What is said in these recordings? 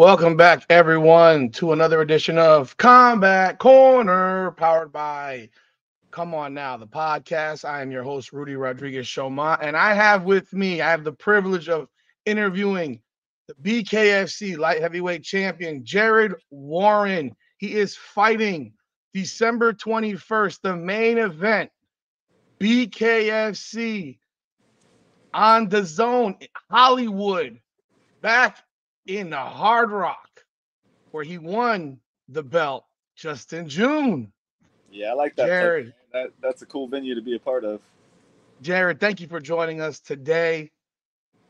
Welcome back, everyone, to another edition of Combat Corner, powered by Come On Now, the podcast. I am your host, Rudy Rodriguez-Showma, and I have the privilege of interviewing the BKFC light heavyweight champion, Jared Warren. He is fighting December 21st, the main event, BKFC on DAZN, Hollywood, back in the Hard Rock, where he won the belt just in June. Yeah, I like that. Jared, that's a cool venue to be a part of. Jared, thank you for joining us today.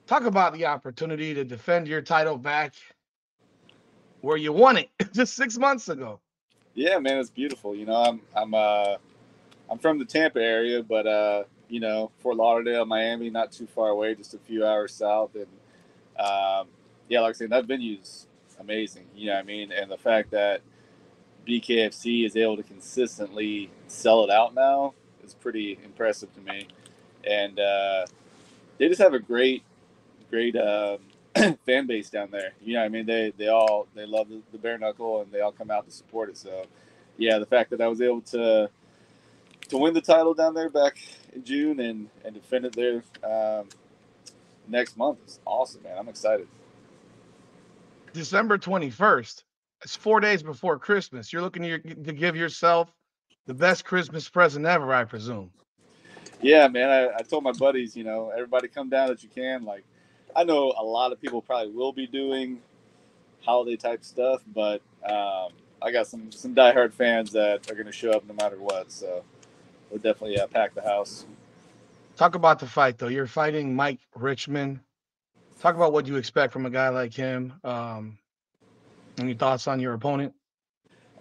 Talk about the opportunity to defend your title back where you won it just 6 months ago. Yeah, man, it's beautiful. You know, I'm from the Tampa area, but you know, Fort Lauderdale, Miami, not too far away, just a few hours south, and yeah, like I said, that venue's amazing. You know what I mean? And the fact that BKFC is able to consistently sell it out now is pretty impressive to me. And they just have a great fan base down there. You know what I mean? They love the bare knuckle, and they all come out to support it. So, yeah, the fact that I was able to win the title down there back in June and defend it there next month is awesome, man. I'm excited. December 21st, it's 4 days before Christmas. You're looking to give yourself the best Christmas present ever, I presume. Yeah, man. I told my buddies, you know, everybody come down that you can. Like, I know a lot of people probably will be doing holiday type stuff, but I got some diehard fans that are going to show up no matter what. So we'll definitely pack the house. Talk about the fight, though. You're fighting Mike Richmond. Talk about what you expect from a guy like him. Any thoughts on your opponent?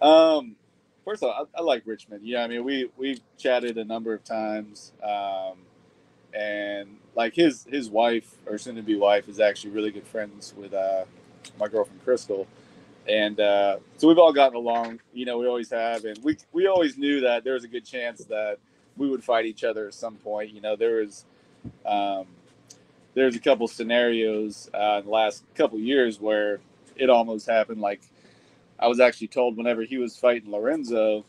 First of all, I like Richmond. Yeah, I mean, we've chatted a number of times, and like his wife or soon-to-be wife is actually really good friends with my girlfriend Crystal, and so we've all gotten along. You know, we always have, and we always knew that there was a good chance that we would fight each other at some point. You know, there's a couple scenarios in the last couple years where it almost happened. Like, I was actually told whenever he was fighting Lorenzo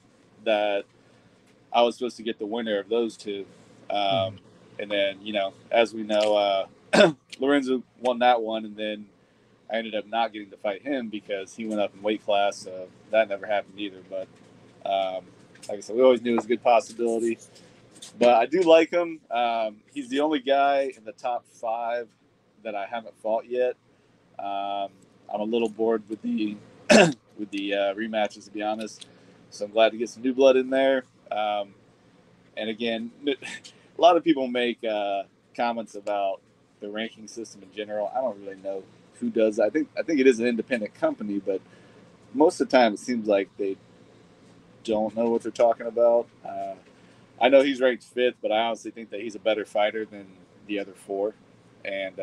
that I was supposed to get the winner of those two. And then, you know, as we know, Lorenzo won that one, and then I ended up not getting to fight him because he went up in weight class. So that never happened either. But like I said, we always knew it was a good possibility. But I do like him. He's the only guy in the top five that I haven't fought yet. I'm a little bored with the rematches, to be honest. So I'm glad to get some new blood in there. And again, a lot of people make comments about the ranking system in general. I don't really know who does. I think it is an independent company, but most of the time it seems like they don't know what they're talking about. I know he's ranked fifth, but I honestly think that he's a better fighter than the other four. And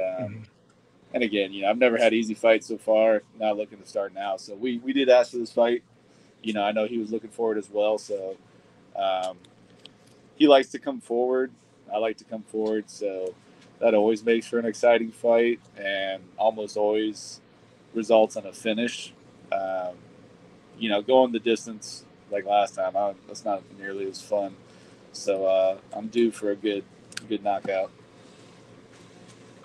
and again, you know, I've never had easy fights so far. Not looking to start now. So we did ask for this fight. You know, I know he was looking for it as well. So he likes to come forward. I like to come forward. So that always makes for an exciting fight, and almost always results in a finish. You know, going the distance like last time, that's not nearly as fun. So I'm due for a good knockout.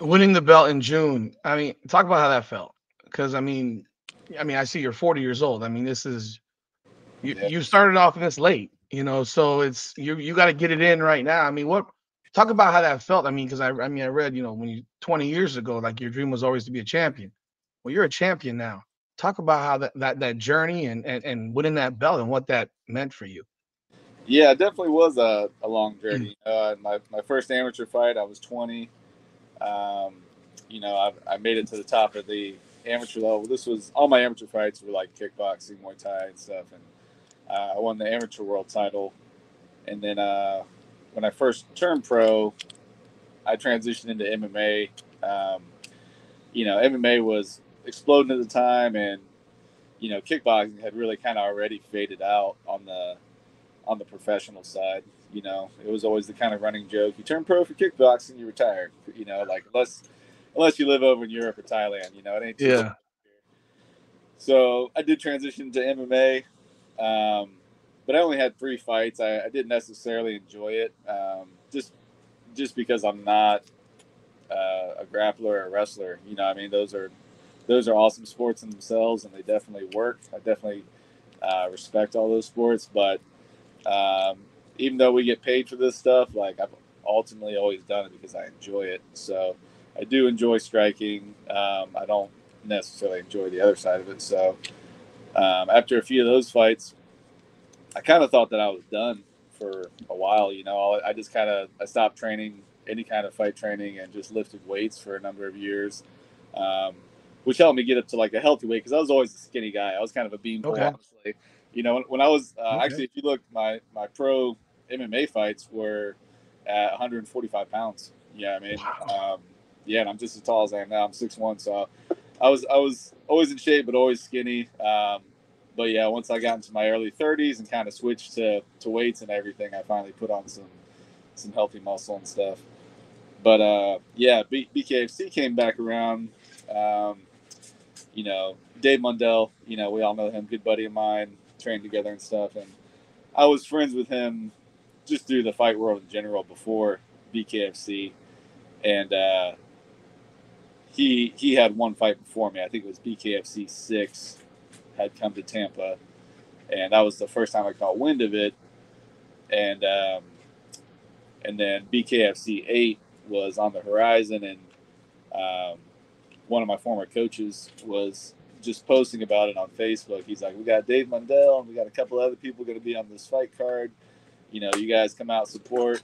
Winning the belt in June. I mean, talk about how that felt. Because I mean, I see you're 40 years old. I mean, this is you started off this late, you know. So it's you got to get it in right now. I mean, talk about how that felt. I mean, because I read, you know, when you 20 years ago, like your dream was always to be a champion. Well, you're a champion now. Talk about how that journey and winning that belt and what that meant for you. Yeah, it definitely was a long journey. My first amateur fight, I was 20. You know, I made it to the top of the amateur level. This was all my amateur fights were like kickboxing, Muay Thai, and stuff. And I won the amateur world title. And then when I first turned pro, I transitioned into MMA. You know, MMA was exploding at the time, and you know, kickboxing had really kind of already faded out on the professional side. You know, it was always the kind of running joke. You turn pro for kickboxing, you retire. You know, like unless you live over in Europe or Thailand, you know, it ain't too So I did transition to MMA, but I only had 3 fights. I didn't necessarily enjoy it, just because I'm not a grappler or a wrestler. You know, I mean, those are awesome sports in themselves, and they definitely work. I definitely respect all those sports, but even though we get paid for this stuff, like, I've ultimately always done it because I enjoy it. So I do enjoy striking. I don't necessarily enjoy the other side of it. So after a few of those fights, I kind of thought that I was done for a while. You know, I just kind of, I stopped training, any kind of fight training, and just lifted weights for a number of years, which helped me get up to like a healthy weight, because I was always a skinny guy. I was kind of a beanpole, honestly. You know, when I was actually, if you look, my pro MMA fights were at 145 pounds. Yeah, I mean, wow. Yeah, and I'm just as tall as I am now. I'm 6'1", so I was always in shape, but always skinny. But yeah, once I got into my early 30s and kind of switched to weights and everything, I finally put on some healthy muscle and stuff. But yeah, BKFC came back around. You know, Dave Mundell, you know, we all know him, good buddy of mine, trained together and stuff. And I was friends with him just through the fight world in general before BKFC. And he had one fight before me. I think it was BKFC 6 had come to Tampa. And that was the first time I caught wind of it. And then BKFC 8 was on the horizon. And one of my former coaches was just posting about it on Facebook. He's like, we got Dave Mundell and we got a couple other people going to be on this fight card. You know, you guys come out, support,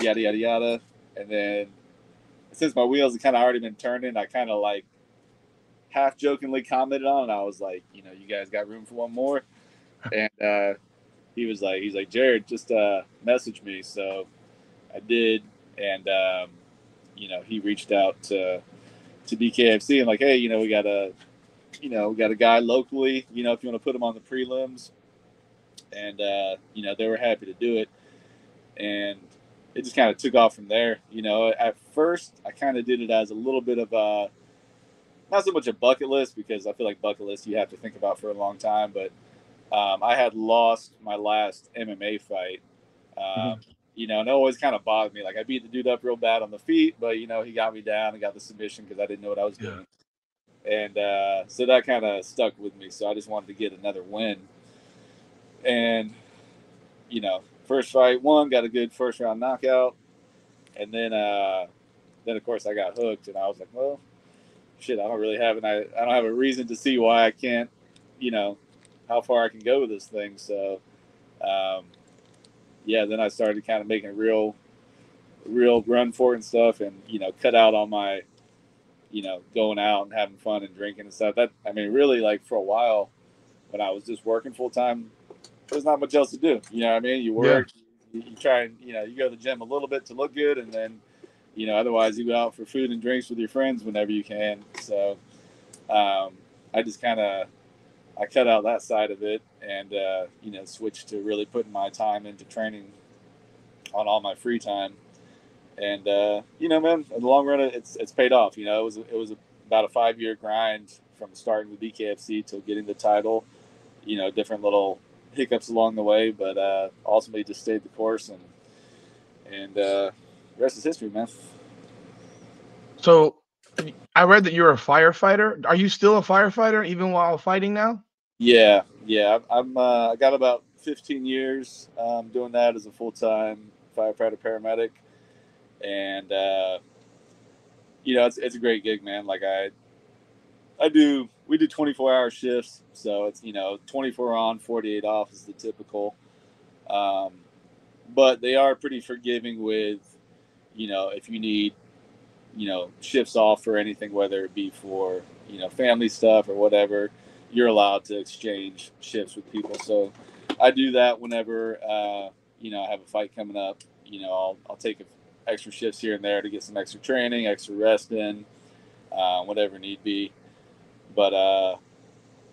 yada, yada, yada. And then since my wheels had kind of already been turning, I kind of like half jokingly commented on it. I was like, you know, you guys got room for one more? And he was like, Jared, just message me. So I did. And, you know, he reached out to BKFC and like, hey, you know, we got a guy locally, you know, if you want to put him on the prelims. And, you know, they were happy to do it. And it just kind of took off from there. You know, at first I kind of did it as a little bit of a, not so much a bucket list, because I feel like bucket list you have to think about for a long time. But I had lost my last MMA fight. You know, and it always kind of bothered me. Like, I beat the dude up real bad on the feet, but, you know, he got me down and got the submission because I didn't know what I was doing. And so that kind of stuck with me. So I just wanted to get another win. And, you know, first fight won, got a good first round knockout. And then of course I got hooked, and I was like, well, shit, I don't really have an, I don't have a reason to see why I can't, you know, how far I can go with this thing. So, yeah, then I started kind of making a real run for it and stuff, and, you know, cut out all my, you know, going out and having fun and drinking and stuff. That, I mean, really, like, for a while when I was just working full time, there's not much else to do. You know what I mean? You work, you try and, you know, you go to the gym a little bit to look good, and then, you know, otherwise you go out for food and drinks with your friends whenever you can. So I just kind of, I cut out that side of it and, you know, switched to really putting my time into training on all my free time. And, you know, man, in the long run, it's paid off. You know, it was about a 5-year grind from starting with BKFC till getting the title, you know, different little hiccups along the way, but ultimately just stayed the course, and the rest is history, man. So I read that you're a firefighter. Are you still a firefighter even while fighting now? Yeah. I got about 15 years doing that as a full-time firefighter paramedic, and you know, it's a great gig, man. Like we do 24-hour shifts, so it's, you know, 24 on, 48 off is the typical. But they are pretty forgiving with, you know, if you need, you know, shifts off for anything, whether it be for, you know, family stuff or whatever, you're allowed to exchange shifts with people. So I do that whenever, you know, I have a fight coming up. You know, I'll take extra shifts here and there to get some extra training, extra rest in, whatever need be. But,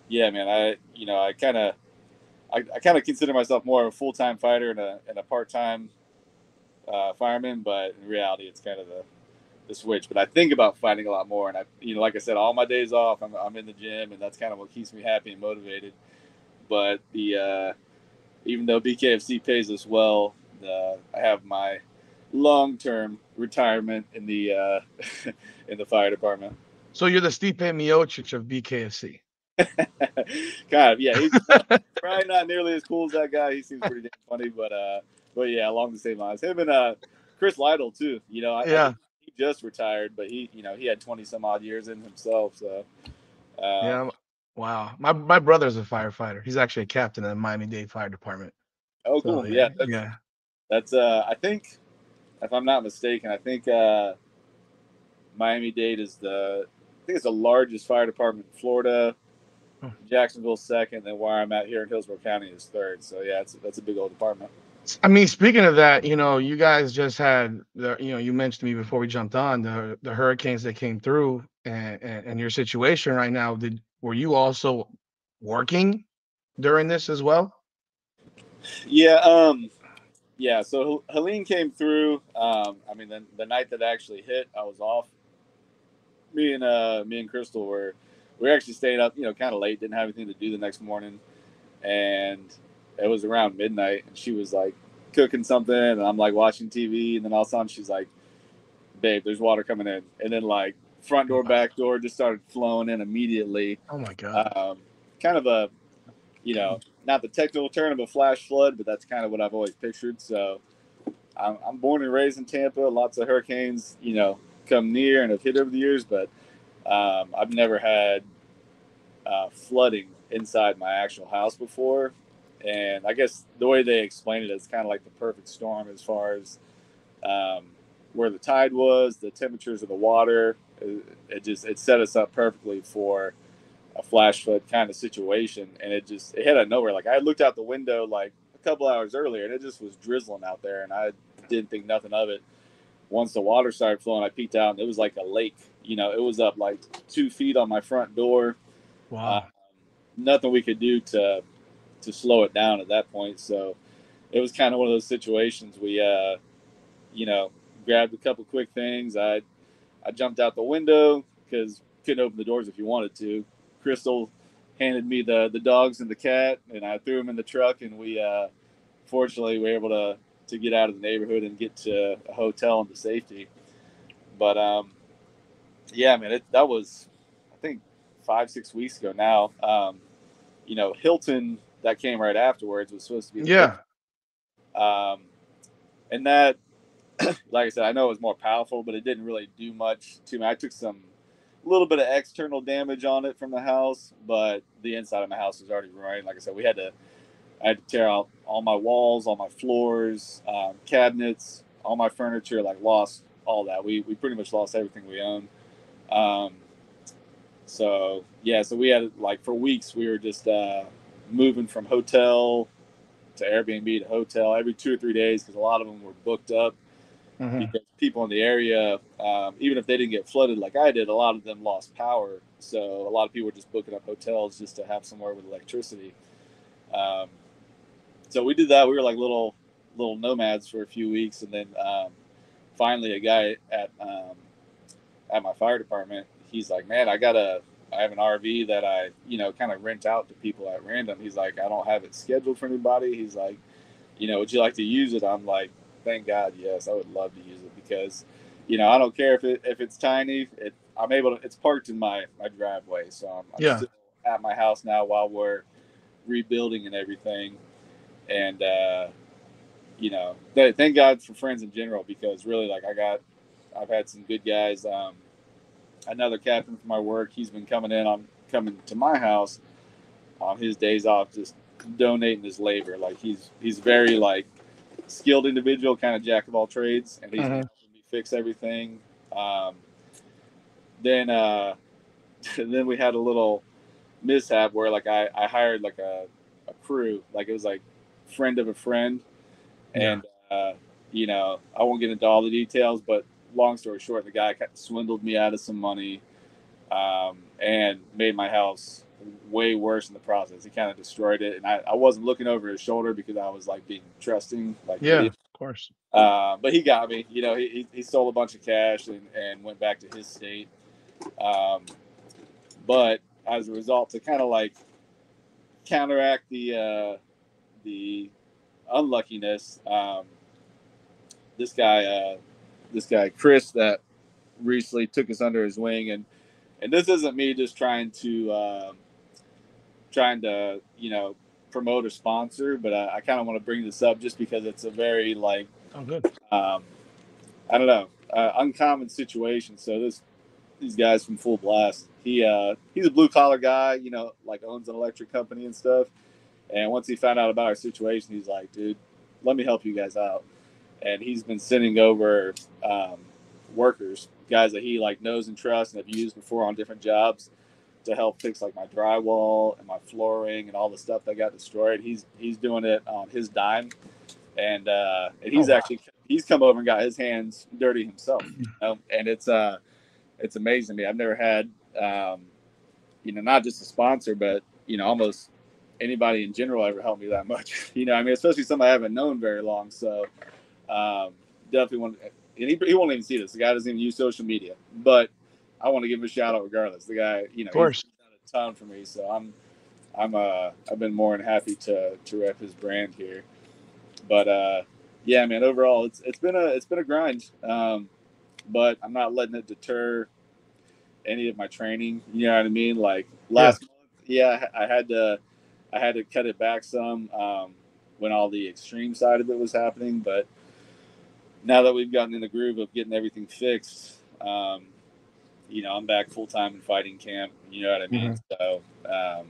yeah, man, I kind of consider myself more of a full-time fighter and a part-time fireman, but in reality, it's kind of the the switch, but I think about fighting a lot more. And I, you know, like I said, all my days off, I'm in the gym, and that's kind of what keeps me happy and motivated. But the, even though BKFC pays us well, I have my long-term retirement in the fire department. So you're the Stipe Miocic of BKFC. Kind of, yeah. He's probably not nearly as cool as that guy. He seems pretty funny, but yeah, along the same lines. Him and Chris Lytle too. You know, I he just retired, but he, you know, he had 20 some odd years in himself. So yeah, wow. My brother's a firefighter. He's actually a captain in the Miami-Dade Fire Department. Oh, cool. So, yeah. That's I think, if I'm not mistaken, I think Miami-Dade is the largest fire department in Florida. Jacksonville's second, and where I'm at here in Hillsborough County is third. So yeah, that's a big old department. I mean, speaking of that, you know, you guys just had you mentioned to me before we jumped on the hurricanes that came through, and your situation right now. Were you also working during this as well? Yeah, yeah. So Helene came through. I mean, the night that I actually hit, I was off. Me and Crystal were. We actually stayed up, you know, kind of late, didn't have anything to do the next morning. And it was around midnight, and she was, like, cooking something, and I'm, like, watching TV. And then all of a sudden she's like, babe, there's water coming in. And then, like, front door, back door just started flowing in immediately. Oh, my God. Kind of a, you know, not the technical term of a flash flood, but that's kind of what I've always pictured. So I'm born and raised in Tampa. Lots of hurricanes, you know, come near and have hit over the years, but I've never had flooding inside my actual house before. And I guess the way they explained it is kind of like the perfect storm as far as where the tide was, the temperatures of the water. It set us up perfectly for a flash flood kind of situation. And it hit out of nowhere. Like, I looked out the window like a couple hours earlier, and it just was drizzling out there, and I didn't think nothing of it. Once the water started flowing, I peeked out, and it was like a lake. You know, it was up like 2 feet on my front door. Wow. Nothing we could do to slow it down at that point. So it was kind of one of those situations. We, you know, grabbed a couple quick things. I jumped out the window because couldn't open the doors if you wanted to. Crystal handed me the dogs and the cat, and I threw them in the truck. And we, fortunately, were able to get out of the neighborhood and get to a hotel and to safety. But, yeah, man, that was, I think, 5-6 weeks ago now. You know, Hilton that came right afterwards was supposed to be. Yeah. And that, like I said, I know it was more powerful, but it didn't really do much to me. I took a little bit of external damage on it from the house, but the inside of my house was already ruined. Like I said, I had to tear out all my walls, all my floors, cabinets, all my furniture, like lost all that. We pretty much lost everything we owned. So yeah, so we had, like, for weeks we were just moving from hotel to Airbnb to hotel every 2 or 3 days, because a lot of them were booked up. Mm-hmm. Because people in the area, even if they didn't get flooded like I did, a lot of them lost power, so a lot of people were just booking up hotels just to have somewhere with electricity. So we did that. We were like little nomads for a few weeks, and then finally a guy at my fire department, he's like, man, I have an RV that I, you know, kind of rent out to people at random. He's like, I don't have it scheduled for anybody. He's like, you know, would you like to use it? I'm like, thank God, yes, I would love to use it, because, you know, I don't care if it's tiny. It's parked in my driveway. So I'm still at my house now while we're rebuilding and everything. And, you know, thank God for friends in general, because really, like, I've had some good guys. Another captain from my work, he's been coming to my house on his days off, just donating his labor. Like, he's very, like, skilled individual, kind of jack of all trades, and he's helping me fix everything. Then we had a little mishap where, like, I hired like a crew, like it was like friend of a friend, and you know, I won't get into all the details, but long story short, the guy swindled me out of some money, and made my house way worse in the process. He kind of destroyed it, and I wasn't looking over his shoulder because I was, like, being trusting. Like, course. But he got me. You know, he stole a bunch of cash and went back to his state. But as a result, to kind of like counteract the unluckiness, this guy Chris that recently took us under his wing, and this isn't me just trying to you know, promote or sponsor, but I kind of want to bring this up just because it's a very like I don't know, uncommon situation. So these guys from Full Blast, he's a blue collar guy, you know, like owns an electric company and stuff. And once he found out about our situation, he's like, dude, let me help you guys out. And he's been sending over workers, guys that he like knows and trusts and have used before on different jobs to help fix like my drywall and my flooring and all the stuff that got destroyed. He's doing it on his dime, and he's he's come over and got his hands dirty himself. You know? And it's amazing to me. I've never had you know, not just a sponsor, but you know, almost anybody in general ever helped me that much. You know, I mean, especially somebody I haven't known very long. So definitely want. And he won't even see this. The guy doesn't even use social media, but I want to give him a shout out regardless. The guy, you know, he's done a ton for me, so I've been more than happy to rep his brand here. But yeah, man, overall it's been a grind. But I'm not letting it deter any of my training. You know what I mean? Like last month, I had to cut it back some when all the extreme side of it was happening, but now that we've gotten in the groove of getting everything fixed, you know, I'm back full time in fighting camp. You know what I mean? Mm-hmm. So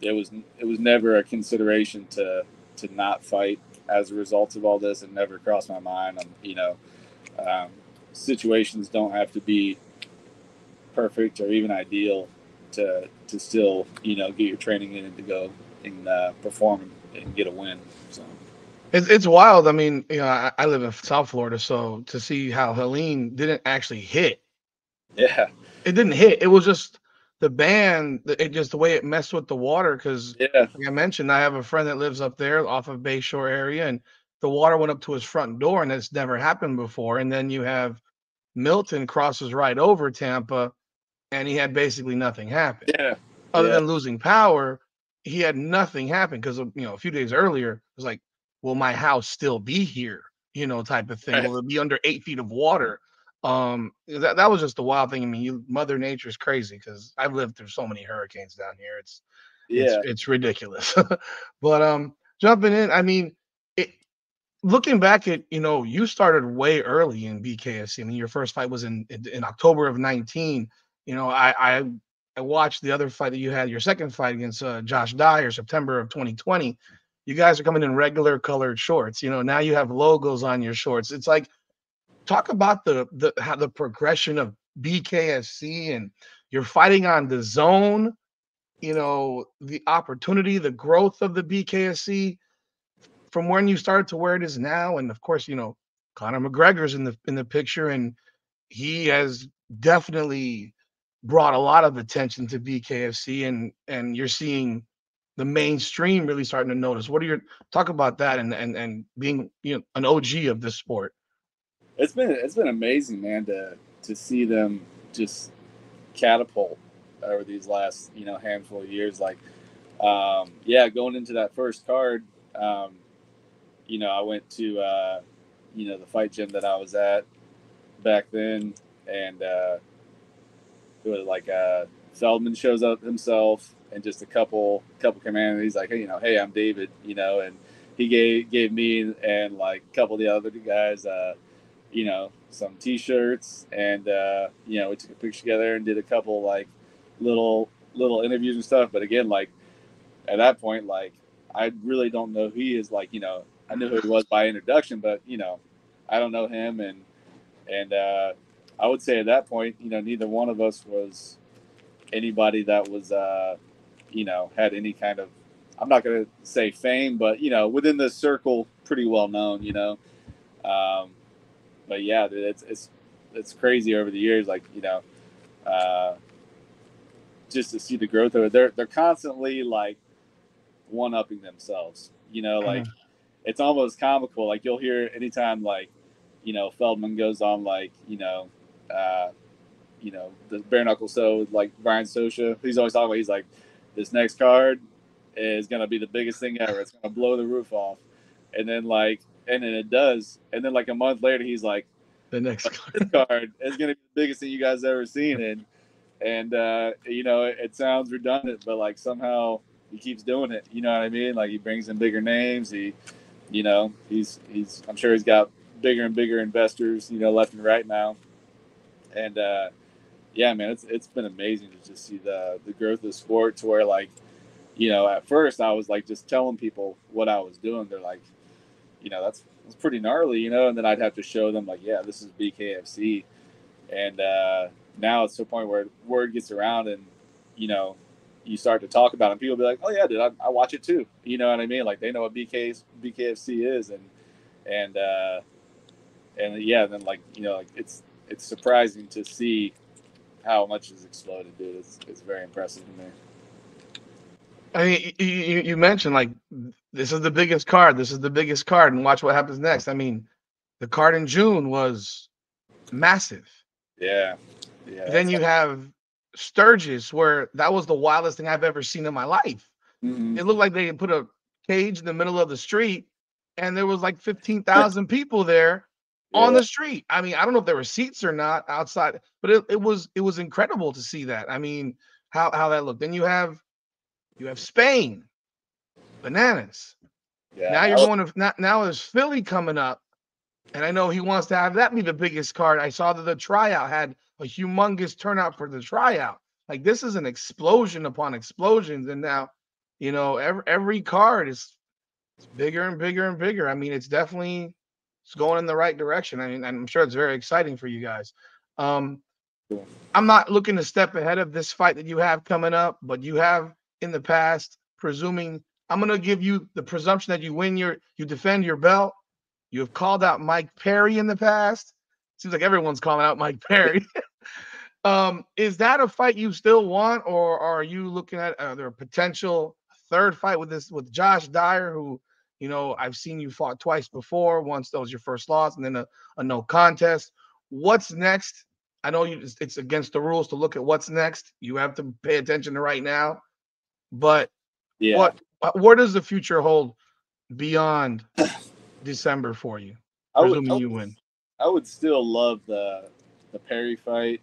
it was never a consideration to not fight as a result of all this, and never crossed my mind. You know, situations don't have to be perfect or even ideal to still, you know, get your training in and to go and perform and get a win. So. It's wild. I mean, you know, I live in South Florida, so to see how Helene didn't actually hit. Yeah. It didn't hit. It was just the band, the way it messed with the water. Because like I mentioned, I have a friend that lives up there off of Bayshore area, and the water went up to his front door, and it's never happened before. And then you have Milton crosses right over Tampa, and he had basically nothing happen. Yeah. Other than losing power, he had nothing happen because, you know, a few days earlier, it was like, will my house still be here? You know, type of thing. Will it be under 8 feet of water? That was just the wild thing. I mean, Mother Nature is crazy because I've lived through so many hurricanes down here. It's ridiculous. But jumping in, I mean, looking back at, you know, you started way early in BKFC. I mean, your first fight was in October of 19. You know, I watched the other fight that you had, your second fight against Josh Dyer, September of 2020. You guys are coming in regular colored shorts. You know, now you have logos on your shorts. It's like, talk about how the progression of BKFC, and you're fighting on the zone, you know, the opportunity, the growth of the BKFC from when you started to where it is now. And of course, you know, Conor McGregor's in the picture, and he has definitely brought a lot of attention to BKFC, and you're seeing the mainstream really starting to notice. What are your talk about that and being, you know, an OG of this sport? It's been amazing, man, to see them just catapult over these last, you know, handful of years. Like, going into that first card, you know, I went to you know, the fight gym that I was at back then, and it was like Feldman shows up himself. And just a couple commanders. He's like, hey, you know, hey, I'm David, you know, and he gave me and like a couple of the other guys, you know, some T-shirts, and you know, we took a picture together and did a couple like little interviews and stuff. But again, like at that point, like I really don't know who he is. Like, you know, I knew who it was by introduction, but you know, I don't know him, and I would say at that point, you know, neither one of us was anybody that was you know, had any kind of, I'm not going to say fame, but, you know, within the circle, pretty well known, you know. But yeah, it's crazy over the years. Like, you know, just to see the growth of it, they're constantly like one-upping themselves, you know, like it's almost comical. Like, you'll hear anytime, like, you know, Feldman goes on, like, you know, the bare knuckle. So, like, Brian Sosha, he's always talking about, he's like, this next card is going to be the biggest thing ever. It's going to blow the roof off. And then, like, and then it does. And then, like, a month later, he's like, the next card is going to be the biggest thing you guys ever seen. And you know, it sounds redundant, but, like, somehow he keeps doing it. You know what I mean? Like, he brings in bigger names. He, you know, he's I'm sure he's got bigger and bigger investors, you know, left and right now. And, yeah, man, it's been amazing to just see the growth of the sport to where, like, you know, at first I was, like, just telling people what I was doing. They're like, you know, that's pretty gnarly, you know, and then I'd have to show them, like, yeah, this is BKFC. And now it's to a point where word gets around and, you know, you start to talk about it. And people be like, oh, yeah, dude, I watch it too. You know what I mean? Like, they know what BKFC is. And yeah, then, like, you know, like, it's surprising to see how much has exploded, dude. It's very impressive to me. I mean, you mentioned, like, this is the biggest card. This is the biggest card, and watch what happens next. I mean, the card in June was massive. Yeah. Yeah. Then you have Sturgis, where that was the wildest thing I've ever seen in my life. Mm-hmm. It looked like they put a cage in the middle of the street, and there was like 15,000 people there on the street. I mean, I don't know if there were seats or not outside, but it was incredible to see that. I mean, how that looked. Then you have Spain, bananas. Yeah, now you're going to now is Philly coming up, and I know he wants to have that be the biggest card. I saw that the tryout had a humongous turnout for the tryout. Like, this is an explosion upon explosions, and now, you know, every card is bigger and bigger and bigger. I mean, it's definitely going in the right direction. I mean, I'm sure it's very exciting for you guys. I'm not looking to step ahead of this fight that you have coming up, but you have in the past, presuming, I'm going to give you the presumption that you win you defend your belt. You have called out Mike Perry in the past. Seems like everyone's calling out Mike Perry. Is that a fight you still want, or are you looking at a potential third fight with Josh Dyer, who, you know, I've seen you fought twice before. Once that was your first loss, and then a no contest. What's next? I know it's against the rules to look at what's next. You have to pay attention to right now. But yeah, where does the future hold beyond December for you? Presuming you win. I would still love the Perry fight.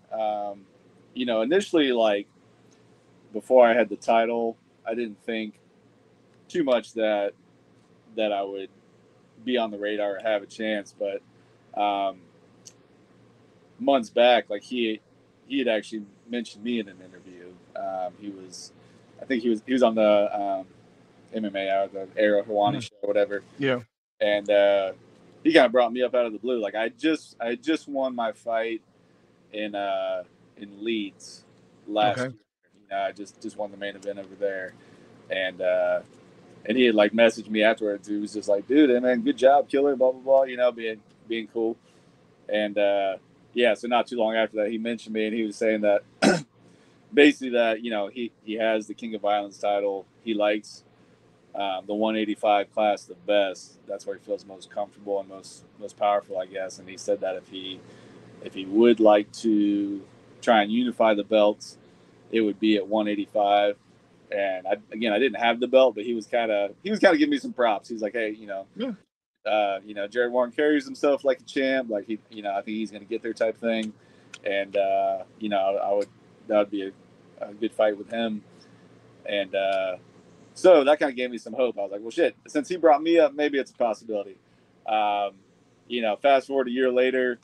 You know, initially, like, before I had the title, I didn't think too much that I would be on the radar or have a chance. But months back, like, he had actually mentioned me in an interview. He was on the MMA hour, the Ariel Helwani show or whatever. Yeah. And he kind of brought me up out of the blue. Like, I just won my fight in Leeds last year. You know, I just won the main event over there. And he had, like, messaged me afterwards. He was just like, dude, man, good job, killer, blah, blah, blah, you know, being cool. And, yeah, so not too long after that, he mentioned me, and he was saying that basically that, you know, he has the King of Violence title. He likes the 185 class the best. That's where he feels most comfortable and most powerful, I guess. And he said that if he would like to try and unify the belts, it would be at 185. And I didn't have the belt, but he was kind of giving me some props. He's like, hey, you know, you know, Jared Warren carries himself like a champ. Like, he, you know, I think he's going to get there, type thing. And, you know, that would be a good fight with him. And so that kind of gave me some hope. I was like, well, shit, since he brought me up, maybe it's a possibility. You know, fast forward a year later,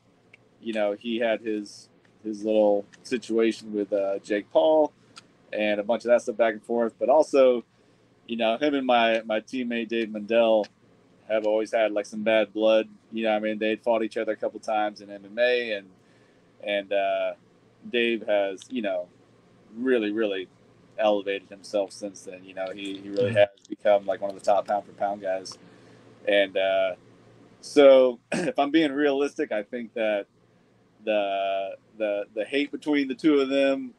you know, he had his little situation with Jake Paul, and a bunch of that stuff back and forth. But also, you know, him and my teammate Dave Mundell have always had, like, some bad blood. You know what I mean? They'd fought each other a couple times in MMA, and Dave has, you know, really, really elevated himself since then. You know, he really has become, like, one of the top pound-for-pound guys. And so if I'm being realistic, I think that the hate between the two of them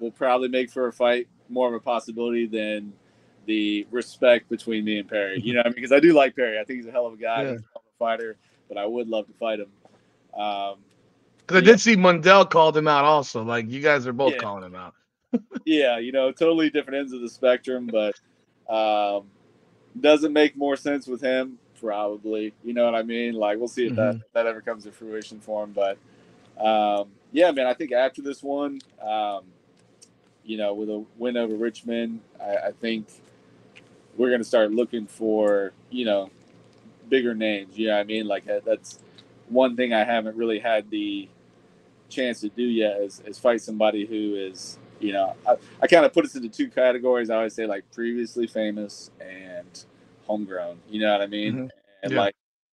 will probably make for a fight more of a possibility than the respect between me and Perry. You know what I mean? Because I do like Perry. I think he's a hell of a guy. Yeah. He's a hell of a fighter, but I would love to fight him. Because I did see Mundell called him out also. Like, you guys are both calling him out. Yeah, you know, totally different ends of the spectrum, but doesn't make more sense with him, probably. You know what I mean? Like, we'll see if that ever comes to fruition for him. But, yeah, man, I think after this one, you know, with a win over Richmond, I think we're going to start looking for, you know, bigger names. You know what I mean? Like, that's one thing I haven't really had the chance to do yet is fight somebody who is, you know, I kind of put us into two categories. I always say, like, previously famous and homegrown. You know what I mean? Mm-hmm. And,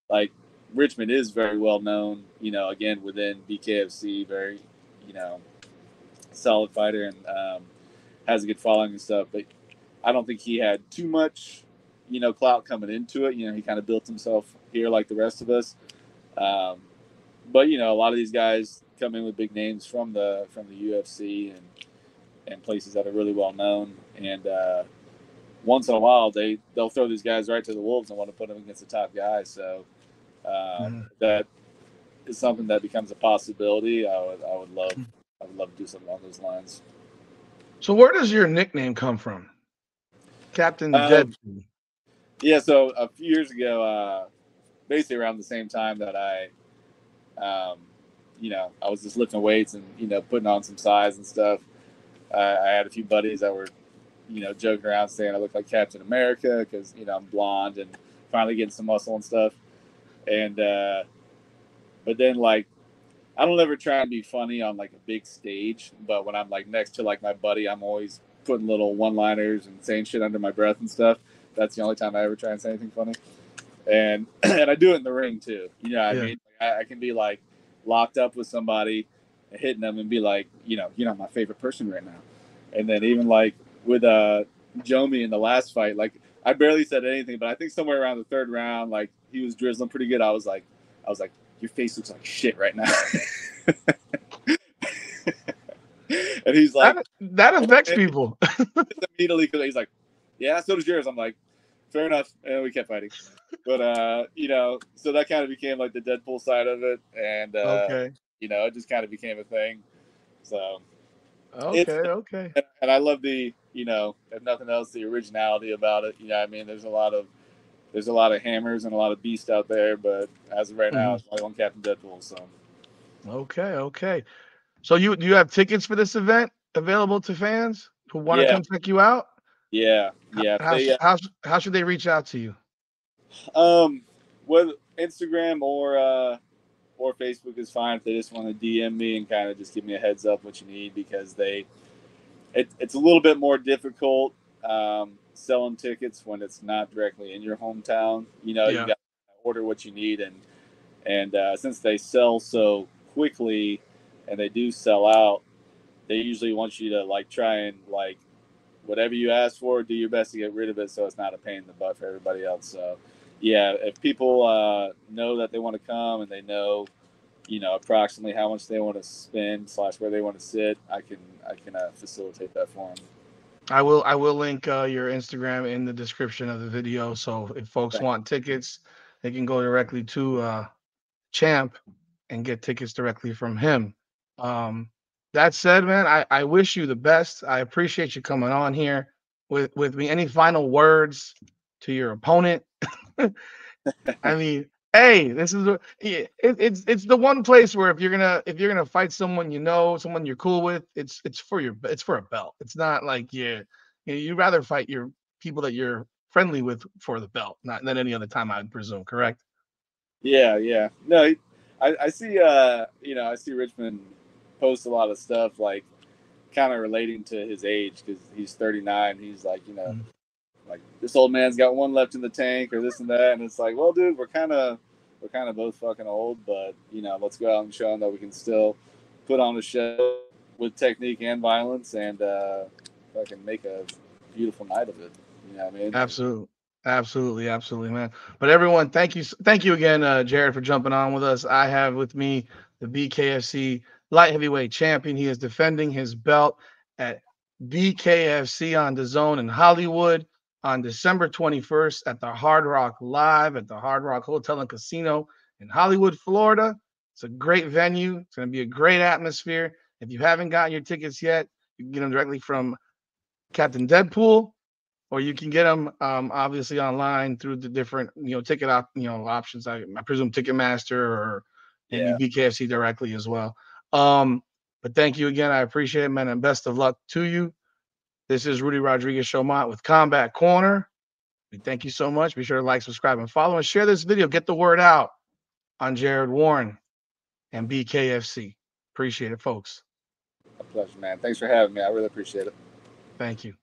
like Richmond is very well known, you know, again, within BKFC, very, you know, solid fighter and has a good following and stuff. But I don't think he had too much, you know, clout coming into it. You know, he kind of built himself here like the rest of us. But, you know, a lot of these guys come in with big names from the UFC and places that are really well known. And once in a while, they'll throw these guys right to the wolves and want to put them against the top guys. So that is something that becomes a possibility. I would love to do something along those lines. So where does your nickname come from? Captain Deadpool. Yeah, so a few years ago, basically around the same time that I, you know, I was just lifting weights and, you know, putting on some size and stuff. I had a few buddies that were, you know, joking around saying I look like Captain America because, you know, I'm blonde and finally getting some muscle and stuff. And, but then, like, I don't ever try and be funny on, like, a big stage, but when I'm, like, next to, like, my buddy, I'm always putting little one-liners and saying shit under my breath and stuff. That's the only time I ever try and say anything funny. And I do it in the ring, too. You know what I mean? Like, I can be, like, locked up with somebody and hitting them and be like, you know, my favorite person right now. And then even, like, with Jomi in the last fight, like, I barely said anything, but I think somewhere around the third round, like, he was drizzling pretty good. I was like, your face looks like shit right now. And he's like, that affects people. Immediately, he's like, yeah, so does yours. I'm like, fair enough. And we kept fighting. But, you know, so that kind of became like the Deadpool side of it. And, you know, it just kind of became a thing. So. Okay. And I love the, you know, if nothing else, the originality about it. You know what I mean? There's a lot of hammers and a lot of beasts out there, but as of right now, it's only on Captain Deadpool. So, okay. So do you have tickets for this event available to fans who want to come check you out? Yeah. How should they reach out to you? Whether Instagram or Facebook is fine. If they just want to DM me and kind of just give me a heads up what you need, because it's a little bit more difficult. Selling tickets when it's not directly in your hometown, you know, you got to order what you need. And since they sell so quickly and they do sell out, they usually want you to like try and like whatever you ask for, do your best to get rid of it. So it's not a pain in the butt for everybody else. So yeah, if people know that they want to come and they know, you know, approximately how much they want to spend / where they want to sit, I can facilitate that for them. I will link your Instagram in the description of the video. So if folks want tickets, they can go directly to Champ and get tickets directly from him. That said, man, I wish you the best. I appreciate you coming on here with me. Any final words to your opponent? I mean, hey, this is it's the one place where if you're gonna fight someone you know, someone you're cool with, it's for a belt. It's not like you'd rather fight your people that you're friendly with for the belt, not than any other time, I would presume, correct? Yeah. No, I see I see Richmond post a lot of stuff like kind of relating to his age because he's 39. He's like, you know. Mm-hmm. Like this old man's got one left in the tank or this and that. And it's like, well, dude, we're kind of both fucking old, but you know, let's go out and show them that we can still put on a show with technique and violence and fucking make a beautiful night of it. You know what I mean? Absolutely, man. But everyone, thank you again, Jared, for jumping on with us. I have with me the BKFC light heavyweight champion. He is defending his belt at BKFC on DAZN in Hollywood. on December 21st at the Hard Rock Live at the Hard Rock Hotel and Casino in Hollywood, Florida. It's a great venue. It's going to be a great atmosphere. If you haven't gotten your tickets yet, you can get them directly from Captain Deadpool, or you can get them obviously online through the different ticket options. I presume Ticketmaster or BKFC directly as well. But thank you again. I appreciate it, man, and best of luck to you. This is Rudy Rodriguez-Showma with Combat Corner. We thank you so much. Be sure to like, subscribe, and follow, and share this video. Get the word out on Jared Warren and BKFC. Appreciate it, folks. A pleasure, man. Thanks for having me. I really appreciate it. Thank you.